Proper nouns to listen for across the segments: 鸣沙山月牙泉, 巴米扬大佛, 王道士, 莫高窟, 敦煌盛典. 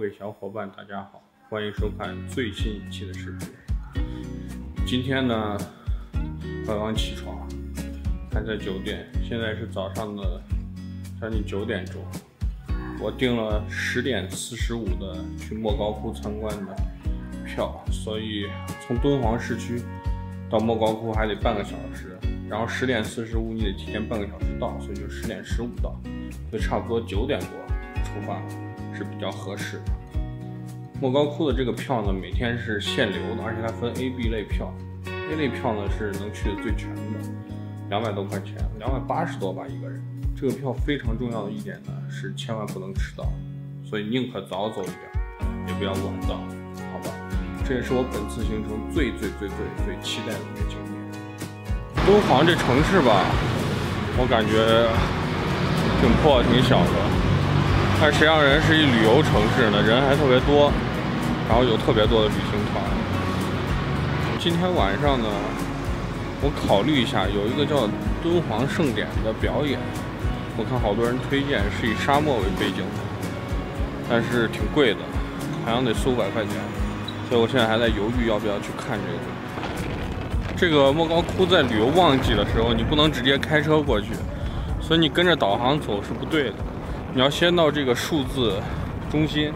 位小伙伴大家好，欢迎收看最新一期的视频。今天呢本王起床还在酒店，现在是早上的将近9点钟，我订了10点45的去莫高窟参观的票，所以从敦煌市区到莫高窟还得半个小时，然后10点45你得提前半个小时到，所以就10点15到，所以差不多9点多出发是比较合适的。莫高窟的这个票呢，每天是限流的，而且它分 A、B 类票。A 类票呢是能去的最全的，200多块钱，280多吧一个人。这个票非常重要的一点呢是千万不能迟到，所以宁可早走一点，也不要晚到，好吧？这也是我本次行程最期待的一个景点。敦煌这城市吧，我感觉挺破挺小的。但谁让人是一旅游城市呢？人还特别多，然后有特别多的旅行团。今天晚上呢，我考虑一下，有一个叫敦煌盛典的表演，我看好多人推荐是以沙漠为背景的，但是挺贵的，好像得400-500块钱，所以我现在还在犹豫要不要去看这个。这个莫高窟在旅游旺季的时候，你不能直接开车过去，所以你跟着导航走是不对的。你要先到这个数字中心，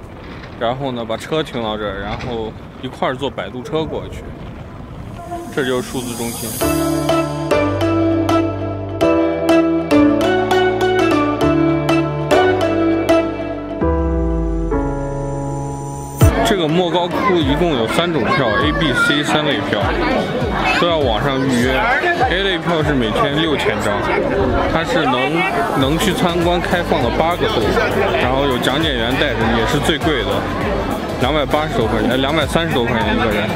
然后呢把车停到这儿，然后一块儿坐摆渡车过去，这就是数字中心。这个莫高窟一共有3种票 ，A、B、C 3类票，都要网上预约。A 类票是每天6000张，它是能去参观开放的8个洞，然后有讲解员带着，也是最贵的，280多块钱，230多块钱一个人。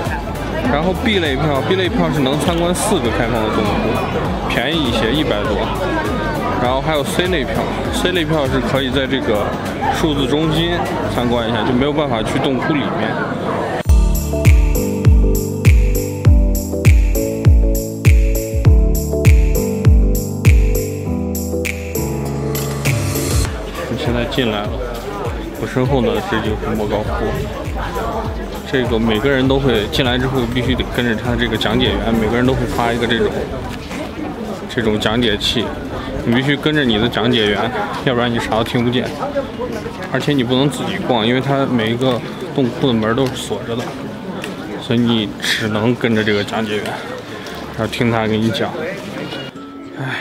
然后 B 类票是能参观4个开放的洞窟，便宜一些，100多。然后还有 C 类票 ，C 类票是可以在这个数字中心参观一下，就没有办法去洞窟里面。现在进来了，我身后呢这就是莫高窟。这个每个人都会进来之后必须得跟着他这个讲解员，每个人都会发一个这种讲解器，你必须跟着你的讲解员，要不然你啥都听不见。而且你不能自己逛，因为它每一个洞窟的门都是锁着的，所以你只能跟着这个讲解员，然后听他给你讲。唉，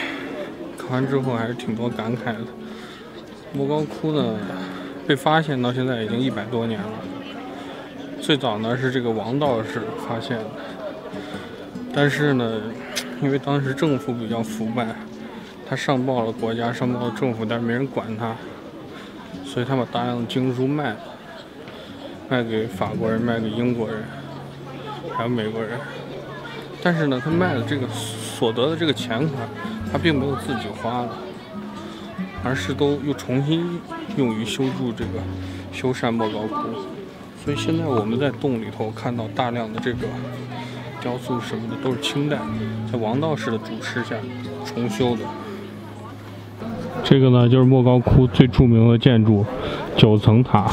看完之后还是挺多感慨的。莫高窟呢，被发现到现在已经100多年了。最早呢是这个王道士发现的，但是呢，因为当时政府比较腐败，他上报了国家，上报了政府，但是没人管他，所以他把大量的经书卖了，卖给法国人，卖给英国人，还有美国人。但是呢，他卖的这个所得的这个钱款，他并没有自己花的。而是都又重新用于修缮莫高窟，所以现在我们在洞里头看到大量的这个雕塑什么的都是清代在王道士的主持下重修的。这个呢就是莫高窟最著名的建筑9层塔，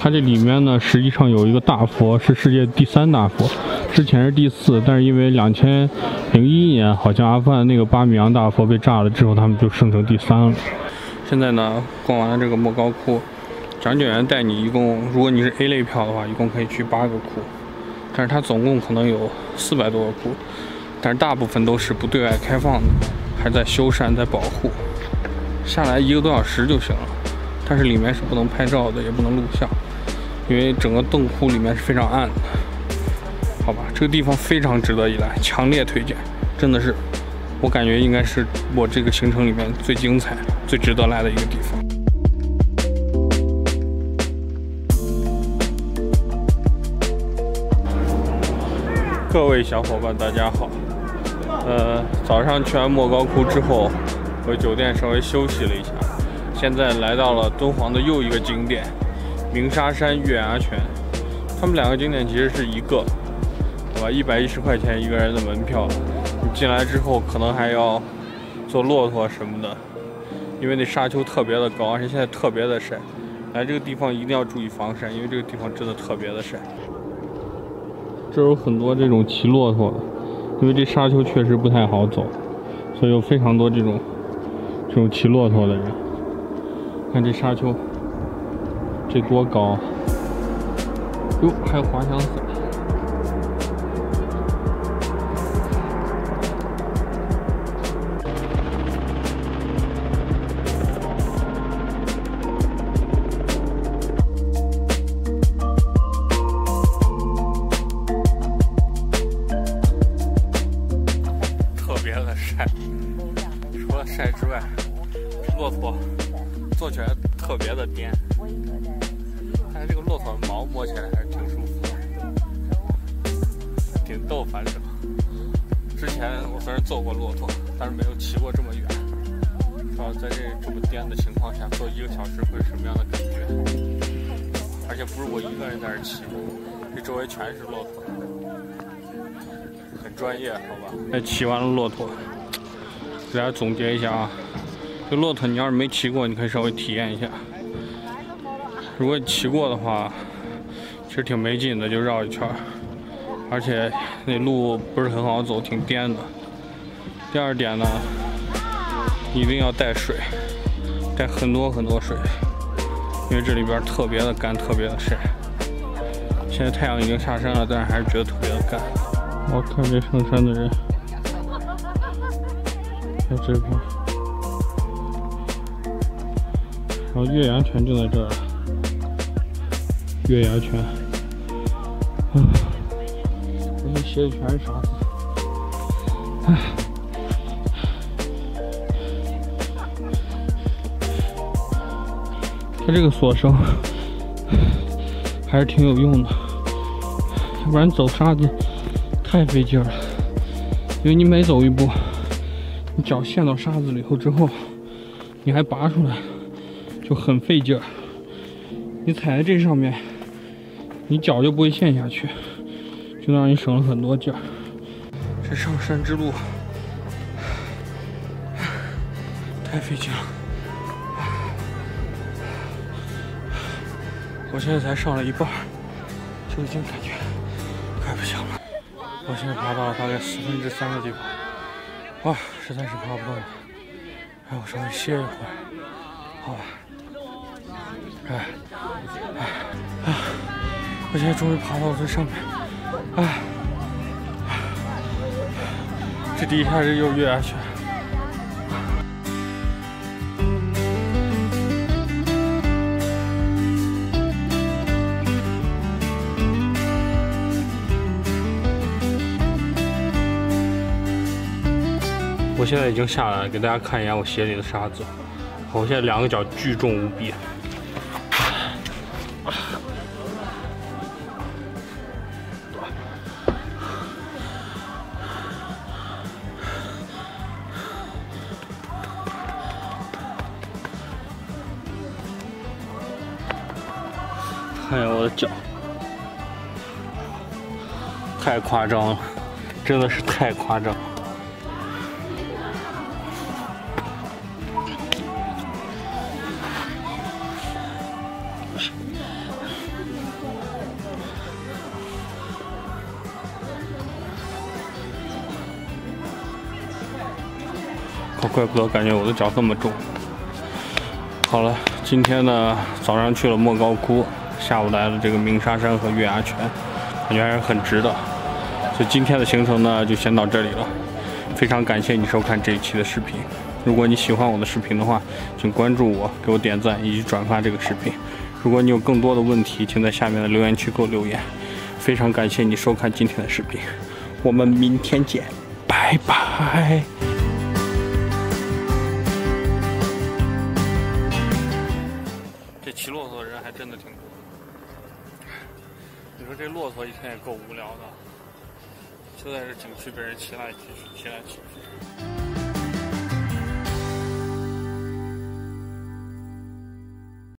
它这里面呢实际上有一个大佛，是世界第3大佛，之前是第4，但是因为2001年好像阿富汗那个巴米扬大佛被炸了之后，他们就升成第3了。现在呢，逛完了这个莫高窟，讲解员带你一共，如果你是 A 类票的话，一共可以去8个窟，但是它总共可能有400多个窟，但是大部分都是不对外开放的，还在修缮在保护。下来1个多小时就行了，但是里面是不能拍照的，也不能录像，因为整个洞窟里面是非常暗的。好吧，这个地方非常值得一来，强烈推荐，真的是，我感觉应该是我这个行程里面最精彩、最值得来的一个地方。各位小伙伴，大家好。早上去完莫高窟之后，回酒店稍微休息了一下，现在来到了敦煌的又一个景点——鸣沙山月牙泉。他们2个景点其实是一个。110块钱一个人的门票，你进来之后可能还要坐骆驼什么的，因为那沙丘特别的高，而且现在特别的晒，来这个地方一定要注意防晒，因为这个地方真的特别的晒。这有很多这种骑骆驼的，因为这沙丘确实不太好走，所以有非常多这种骑骆驼的人。看这沙丘，这多高！哟，还有滑翔伞。 晒之外，骆驼坐起来特别的颠，但是这个骆驼毛摸起来还是挺舒服的，挺逗。反正之前我虽然坐过骆驼，但是没有骑过这么远，不知道在这么颠的情况下坐1个小时会是什么样的感觉。而且不是我一个人在这骑，这周围全是骆驼，很专业，好吧？那骑完了骆驼。 给大家总结一下啊，这骆驼你要是没骑过，你可以稍微体验一下；如果你骑过的话，其实挺没劲的，就绕一圈，而且那路不是很好走，挺颠的。第二点呢，一定要带水，带很多水，因为这里边特别的干，特别的晒。现在太阳已经下山了，但是还是觉得特别的干。我看这上山的人。 在这边，然后月牙泉就在这儿，月牙泉，唉，我这鞋里全是沙子，唉，它这个锁绳还是挺有用的，要不然走沙子太费劲了，因为你每走一步。 你脚陷到沙子里头之后，你还拔出来，就很费劲儿。你踩在这上面，你脚就不会陷下去，就能让你省了很多劲儿。这上山之路太费劲了，我现在才上了一半，就已经感觉快不行了。我现在爬到了大概3/4的地方。 哇，实在是爬不动了，让我稍微歇一会儿，好吧？哎，我现在终于爬到了最上面，哎，这第一下又是月牙泉。 我现在已经下来了，给大家看一眼我鞋里的沙子。我现在2个脚巨重无比，看一眼我的脚，太夸张了，真的是太夸张了。 怪不得感觉我的脚这么重。好了，今天呢早上去了莫高窟，下午来了这个鸣沙山和月牙泉，感觉还是很值的。所以今天的行程呢就先到这里了。非常感谢你收看这一期的视频。如果你喜欢我的视频的话，请关注我，给我点赞以及转发这个视频。如果你有更多的问题，请在下面的留言区给我留言。非常感谢你收看今天的视频，我们明天见，拜拜。骑骆驼的人还真的挺多的。你说这骆驼一天也够无聊的，就在这景区被人骑来骑去，骑来骑去。